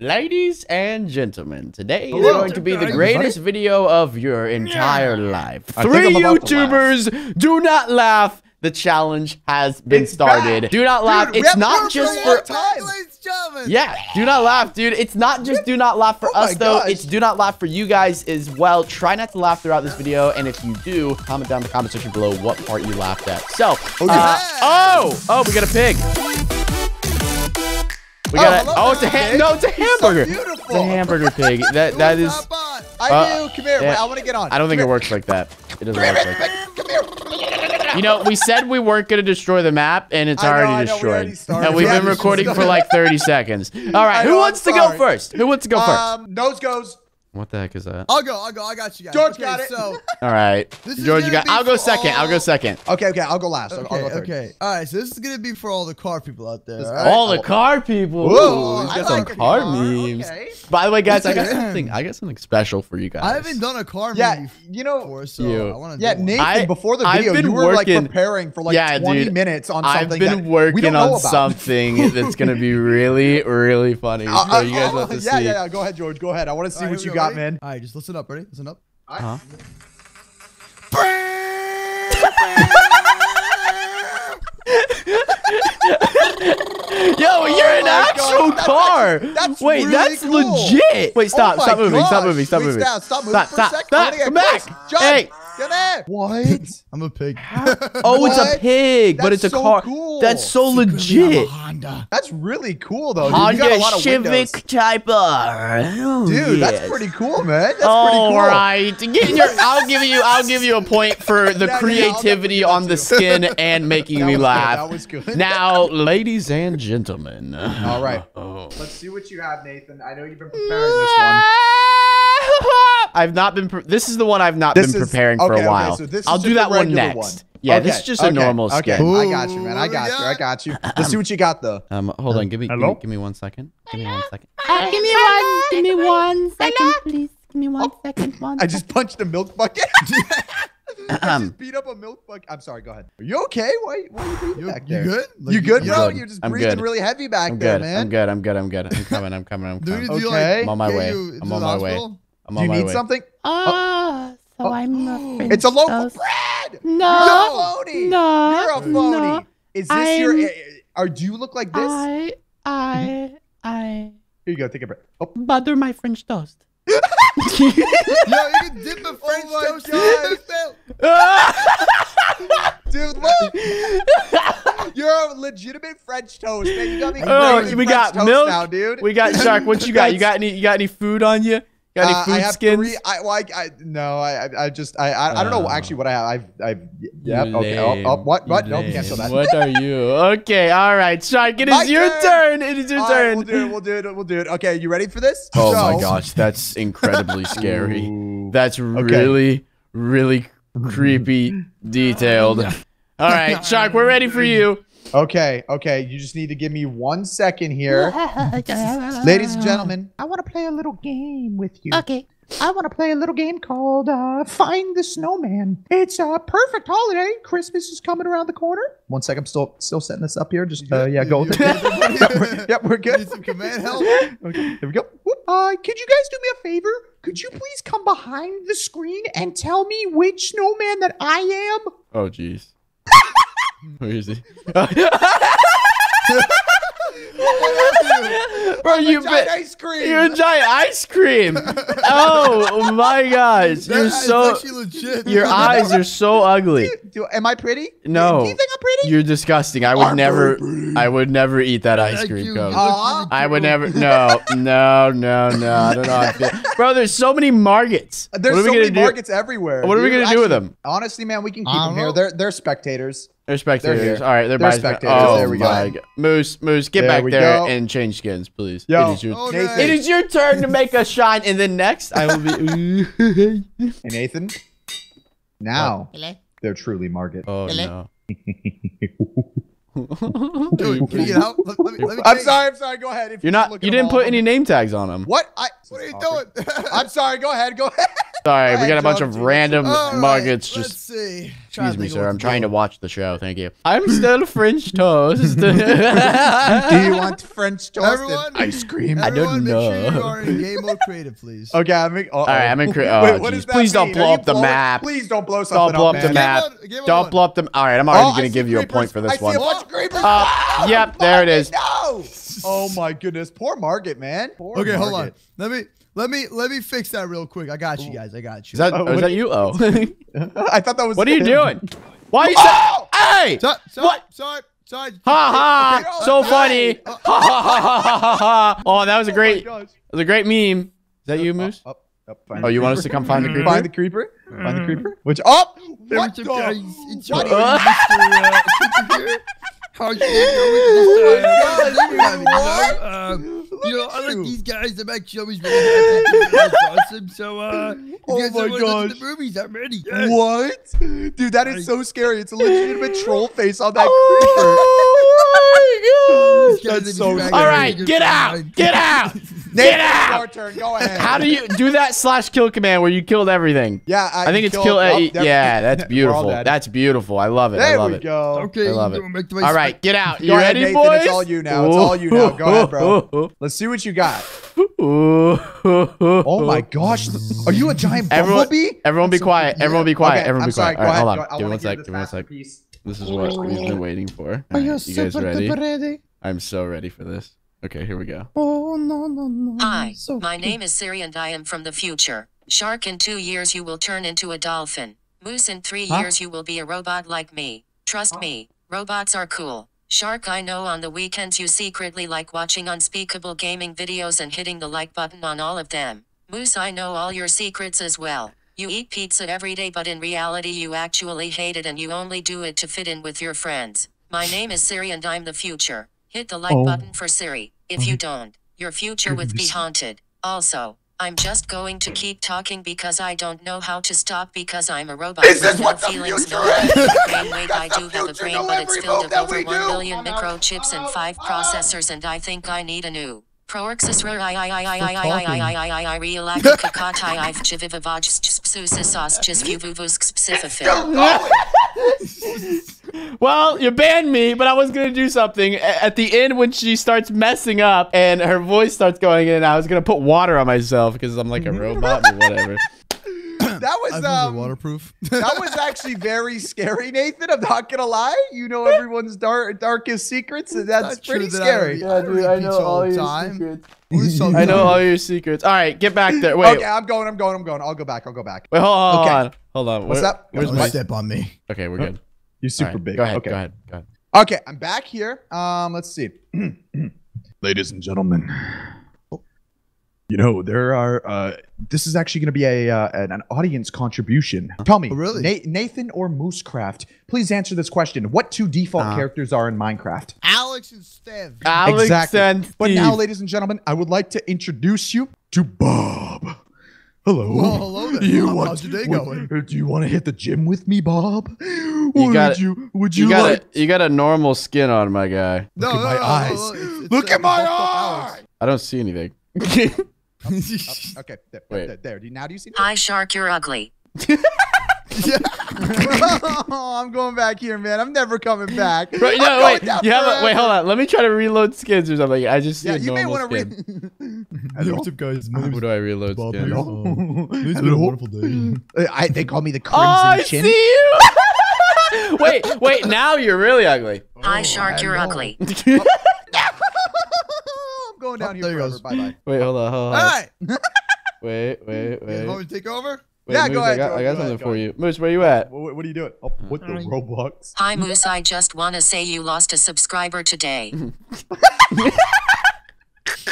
Ladies and gentlemen, today is going to be the greatest video of your entire life. Three YouTubers, do not laugh. The challenge has been started. Do not laugh. It's not just for us. Yeah, do not laugh, dude. It's not just do not laugh for us, though. It's do not laugh for you guys as well. Try not to laugh throughout this video. And if you do, comment down in the comment section below what part you laughed at. So, we got a pig. We got it's a hamburger. So it's a hamburger pig. That is. I do. Come here. Yeah. Wait, I want to get on. I don't think it works like that. It doesn't work like that. Come here. You know, we said we weren't going to destroy the map, and it's already destroyed. And we've been recording for like 30 seconds. All right. Who wants to go first? Nose goes. What the heck is that? I'll go. I got you guys. George got it. So. All right. George, you got it. I'll go second. Okay. I'll go last. Okay. All right. So this is going to be for all the car people out there. All the car people. Whoa. He's got some car memes. Okay. By the way, guys, I got something special for you guys. I haven't done a car meme before, so I want to do one. Nathan, before the video, you were like preparing for like 20 minutes on something. I've been working on something that's going to be really, really funny. So you guys have to see. Yeah. Go ahead, George. Go ahead. I want to see what you got. Man. All right, just listen up. Ready? Listen up. Uh-huh. Yo, you're an actual car. That's wait, really that's cool. Legit. Wait, stop. Stop moving. Stop moving. Stop. Come back. Hey. What? I'm a pig. Oh, it's a pig, but it's a car. Cool. That's so legit. Honda. That's really cool, though. Dude, you got a lot of windows. Civic Type R. Dude, that's pretty cool, man. That's pretty cool. All right, I'll give you a point for the creativity on the skin and making me laugh. That was good. Now, ladies and gentlemen. All right. Let's see what you have, Nathan. I know you've been preparing this one. I've not been. This is the one I've not been preparing for a while. So I'll do that one next. Yeah, this is just a normal sketch. Ooh, I got you, man. I got you. Let's see what you got, though. Hold on. Give me 1 second. Give me one second, please. I just punched a milk bucket. I just beat up a milk bucket. I'm sorry. Go ahead. Are you okay? Why are you breathing back there? You good? Like, you good, bro? You're just breathing really heavy back there, man. I'm good. I'm coming. Okay. I'm on my way. Do you need something? I'm afraid. It's a loaf of bread. No. You're a phony. Is this your? Do you look like this? Here you go. Take a break. Butter my French toast. Yo, you can dip the French toast in the dude, look! You're a legitimate French toast, man. You got me we got French milk now, dude. We got Shark. What you got? You got any food on you? Got any food skins? I don't know actually what I have. No, you can't show that. What are you? Okay, all right, Shark, it is your turn. We'll do it. Okay, you ready for this? Oh my gosh, that's incredibly scary. That's really, really creepy, detailed. All right, Shark, we're ready for you. Okay. You just need to give me 1 second here. Ladies and gentlemen, I want to play a little game with you. Okay. I want to play a little game called Find the Snowman. It's a perfect holiday. Christmas is coming around the corner. 1 second. I'm still setting this up here. Just, go with it. Yep, we're good. Need some command help. Okay, here we go. Could you guys do me a favor? Could you please come behind the screen and tell me which snowman that I am? Oh, jeez. Where is he? Bro, you're a giant ice cream. Oh my gosh, you're so legit. Your eyes are so ugly. Am I pretty? No. Do you think I'm pretty? You're disgusting. I would never eat that ice cream cone. I would never. No. I don't know how I feel. Bro, there's so many margots. There's so many margots everywhere. What are we gonna do with them? Honestly, man, we can keep them here. They're spectators. They're spectators. Oh, there we go. Moose, get back there and change skins, please. Yo. It is your turn to make us shine, and then next I will be. Hey, Nathan. Now they're truly market. Oh no. Dude, can you help? Let me I'm sorry. Go ahead. You didn't put any name tags on them. What? What are you doing? I'm sorry. Go ahead. Sorry, we got a bunch of random nuggets. Right, just see. Excuse me, sir. I'm trying to watch the show. Thank you. I'm still French toast. Do you want French toast? Everyone, ice cream. I don't know. Make sure you are in game mode creative, please. Okay, I'm in. All right, I'm in. Please don't blow up the map. Please don't blow something up. Don't blow up the map. Don't blow up the. All right, I'm already gonna give you a point for this one. Yep, there it is. Oh my goodness, poor Margaret, man. Okay, hold on. Let me fix that real quick. I got you guys. I got you. Is that you? Oh, I thought that was. What are you doing? Why are you? Oh! Hey! So, what? Sorry. Ha ha! Okay. So funny! Ha ha ha ha! Oh, that was a great. Oh, that was a great meme. Is that you, Moose? Oh, you want us to come find the creeper? Find the creeper? Find the creeper? Which? Oh! What the? You know, I like these guys. I'm actually always really happy. That's awesome. So, oh my gosh, the movies. I'm ready. Yes. What? Dude, that is so scary. It's a legitimate troll face on that creeper. Oh my gosh. That's so scary. All right, get out. Get out. Get out. Your turn. Go ahead. How do you do that slash kill command where you killed everything? Yeah, I think it's kill. Yeah, that's beautiful. That's beautiful. I love it. There we go. Okay. I love it. All right, get out. You ready, boys? It's all you now. It's all you now. Go ahead, bro. Let's see what you got. Oh my gosh. Are you a giant bumblebee? Everyone be quiet. Everyone be quiet. Okay, everyone be quiet. All right, hold on. Give me one sec. This is what we've been waiting for. Right, you guys ready? I'm so ready for this. Okay, here we go. Oh no. Hi, my name is Siri and I am from the future. Shark, in 2 years you will turn into a dolphin. Moose, in 3 years you will be a robot like me. Trust me, robots are cool. Shark, I know on the weekends you secretly like watching Unspeakable gaming videos and hitting the like button on all of them. Moose, I know all your secrets as well. You eat pizza every day, but in reality you actually hate it and you only do it to fit in with your friends. My name is Siri and I'm the future. Hit the like button for Siri. If you don't, your future would be haunted. Also, I'm just going to keep talking because I don't know how to stop because I'm a robot. Is this what the future is? I do have a brain, but it's filled with over 1 million microchips and 5 processors, and I think I need a new. Well, you banned me, but I was gonna do something at the end when she starts messing up and her voice starts going in. I was gonna put water on myself because I'm like a robot or whatever. That was waterproof. That was actually very scary, Nathan. I'm not gonna lie. You know everyone's darkest secrets, and that's pretty scary. Yeah, dude, I know all your secrets. I know all your secrets. All right, get back there. Wait. Okay, I'm going. I'll go back. Wait, hold on. What's up? Where's my step on me? Okay, we're good. You're super big. Go ahead. Okay, I'm back here. Let's see. Ladies and gentlemen. You know, there are, this is actually going to be an audience contribution. Tell me, Nathan or Moosecraft, please answer this question. What 2 default characters are in Minecraft? Alex and Steve. Exactly. But now, ladies and gentlemen, I would like to introduce you to Bob. Hello. Well, hello there. How's your day going? Do you want to hit the gym with me, Bob? You got a normal skin on, my guy. Look at my eyes. Look at my eyes. I don't see anything. Okay. There. Now do you see that? Hi, Shark. You're ugly. Oh, I'm going back here, man. I'm never coming back. Bro, no, wait, hold on. Let me try to reload skins or something. I just see you may want to what's up, guys? What do I reload skins? Oh, it's been a wonderful day. They call me the Crimson Chin. I see you. wait. Now you're really ugly. Hi, Shark. You're ugly. Going down here forever. Bye-bye. Wait, hold on. All right. Wait. You want me to take over? Moose, go ahead. I got something for you. Moose, where you at? What are you doing? Oh, what the Roblox? Hi, Moose. I just want to say you lost a subscriber today.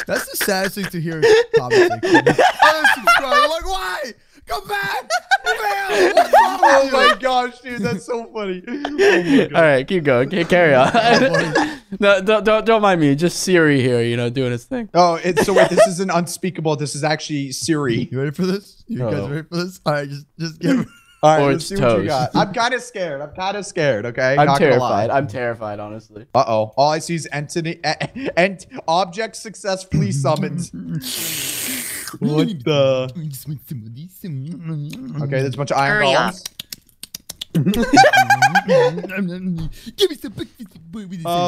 That's the saddest thing to hear. I'm like, why? Come back! Oh my gosh, dude, that's so funny. Oh all right, keep going. Carry on. No, don't mind me. Just Siri here, you know, doing his thing. Oh, wait, this isn't Unspeakable. This is actually Siri. You ready for this? You guys ready for this? All right, just get ready. All right, let's see what you got. I'm kind of scared. Okay, I'm terrified. I'm terrified, honestly. Uh-oh. All I see is object successfully summoned. What the? Okay, there's a bunch of iron balls. Give me some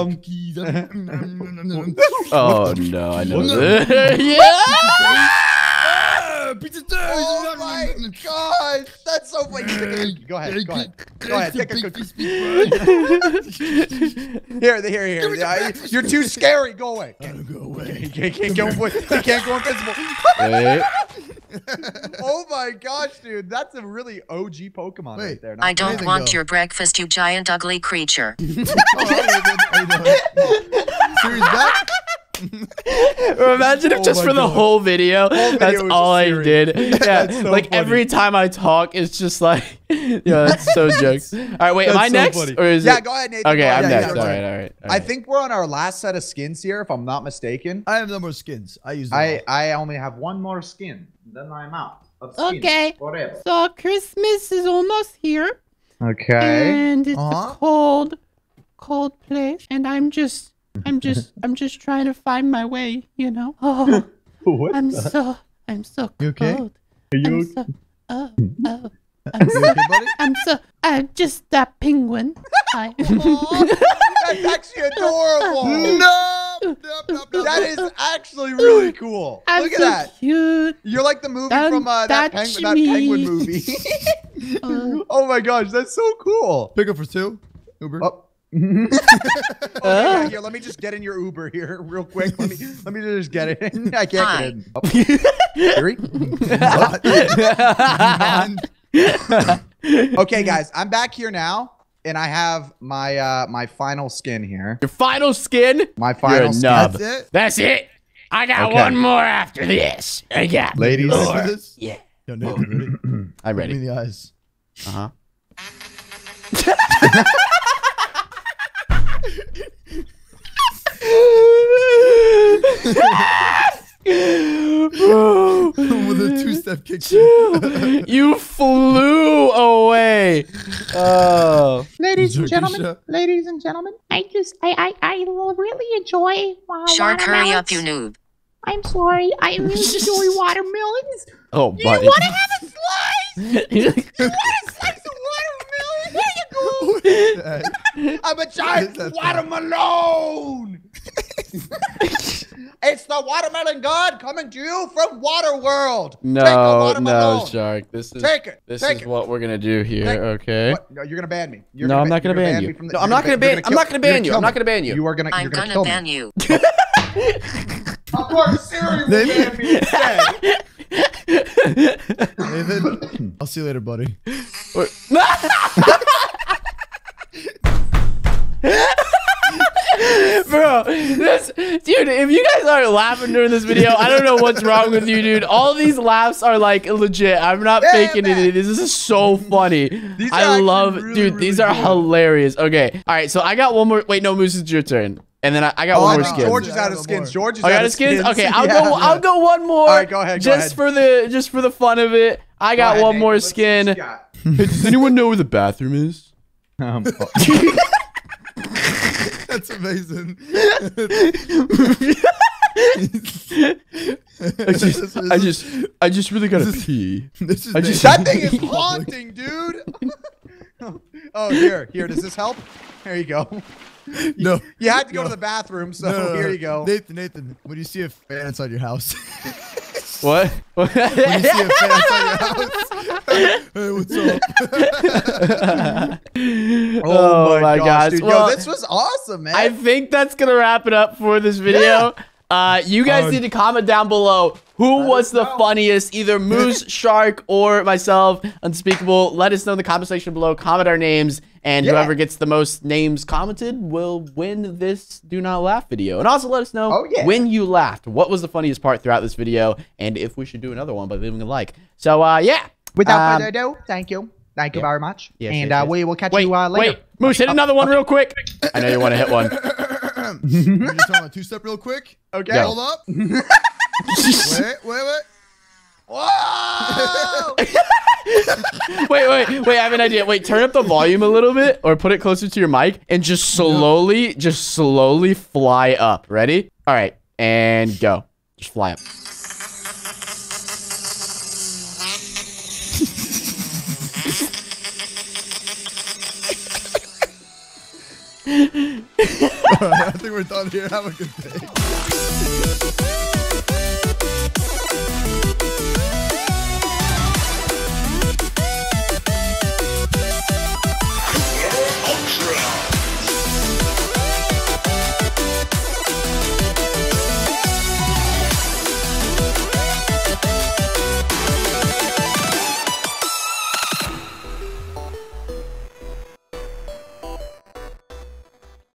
cookies. Oh no, I know this. Yeah! Pizza Thursday! Oh my God, that's so funny. Go ahead, go ahead, go ahead. Take a cookie. Here. Yeah, you're too scary. Go away. Go away. Can't go invisible. Hey. Oh my gosh, dude, that's a really OG Pokemon right there. I don't want your breakfast, you giant ugly creature. Imagine if just for the whole video, that's all I did. Yeah, like every time I talk, it's just like, yeah, that's so jokes. All right, wait, am I next? Or is it? Yeah, go ahead, Nathan. Okay, I'm next. All right. I think we're on our last set of skins here, if I'm not mistaken. I have no more skins. I use them all. I only have one more skin, then I'm out of skins. Okay. Forever. So Christmas is almost here. Okay. And it's a cold place, and I'm just trying to find my way, you know. Oh, I'm so cold. Okay? Are you okay? I'm just that penguin. Hi. That's actually adorable. No. That is actually really cool. Look at that. Cute. You're like the movie from that penguin movie. Oh my gosh, that's so cool. Pick up for two. Uber. Oh. Here, let me just get in your Uber here real quick. Let me just get it in. I can't get in. Oh. Siri? Okay, guys, I'm back here now, and I have my my final skin here. Your final skin? My final skin. That's it. That's it. I got one more after this. I got ladies. This? Yeah. No, ready? I'm ready. Look me in the eyes. Bro. With a two-step kick. You flew away. Oh. Ladies and gentlemen, I really enjoy Shark, hurry up, you noob. I'm sorry, I really enjoy watermelons. Oh, buddy. You want to have a slice? You want a slice of watermelon? Here you go. I'm a giant watermelon. It's the watermelon god coming to you from Waterworld. No, Shark. This is what we're gonna do here. Okay. What? No, you're gonna ban me. I'm not gonna ban you. I'm not gonna ban. I'm not gonna ban you. I'm not gonna ban you. You are gonna. I'm gonna ban you. Of course, Siri will ban me instead. Nathan, I'll see you later, buddy. Bro, dude, if you guys aren't laughing during this video, I don't know what's wrong with you, dude. All these laughs are like legit. I'm not faking it. This is so funny. I love, really, dude, really these are hilarious. Okay. All right. So I got one more. Wait, no, Moose, it's your turn. And then I got one more skin. George is out of skins. George is out of skins. Okay, I'll go one more. All right, go ahead. Just for the fun of it, I got one more skin. Does anyone know where the bathroom is? That's amazing. I just really gotta pee. That thing is haunting, dude. Oh, here. Does this help? There you go. No. You had to go to the bathroom, so here you go. Nathan, when you see a fan inside your house. What? When you see a fan inside your house. Hey, what's up? oh my gosh. Dude. Well, yo, this was awesome, man. I think that's going to wrap it up for this video. Yeah. You guys need to comment down below who was the funniest, either Moose, Shark, or myself, Unspeakable. Let us know in the comment section below. Comment our names, and whoever gets the most names commented will win this Do Not Laugh video. And also let us know when you laughed. What was the funniest part throughout this video, and if we should do another one by leaving a like. So, yeah. Without further ado, thank you. Thank you very much. Yes, and we will catch you later. Wait, Moose, hit another one real quick. I know you want to hit one. Can you just on a two-step real quick? Okay. Go. Hold up. wait. Whoa! wait, I have an idea. Wait, turn up the volume a little bit or put it closer to your mic and just slowly fly up. Ready? All right, and go. Just fly up. I think we're done here. Have a good day.